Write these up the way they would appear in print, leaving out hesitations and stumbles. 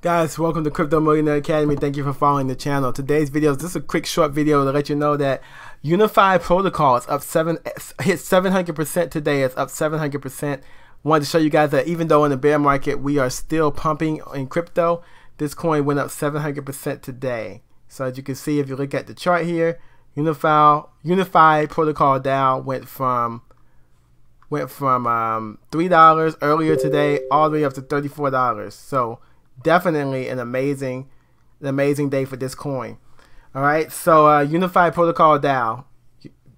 Guys, welcome to Crypto Millionaire Academy. Thank you for following the channel. Today's video is just a quick short video to let you know that Unifi Protocol is up hit 700% today. It's up 700%. Wanted to show you guys that even though in the bear market we are still pumping in crypto, this coin went up 700% today. So as you can see, if you look at the chart here, Unifi Protocol DAO went from $3 earlier today all the way up to $34. So definitely an amazing day for this coin. All right, so Unifi Protocol DAO.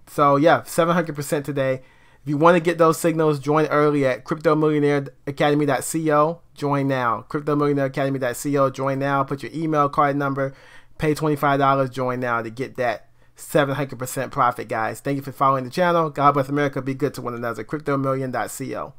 So yeah, 700% today. If you want to get those signals, join early at CryptoMillionaireAcademy.co. Join now. CryptoMillionaireAcademy.co. Join now. Put your email, card number. Pay $25. Join now to get that 700% profit, guys. Thank you for following the channel. God bless America. Be good to one another. CryptoMillion.co.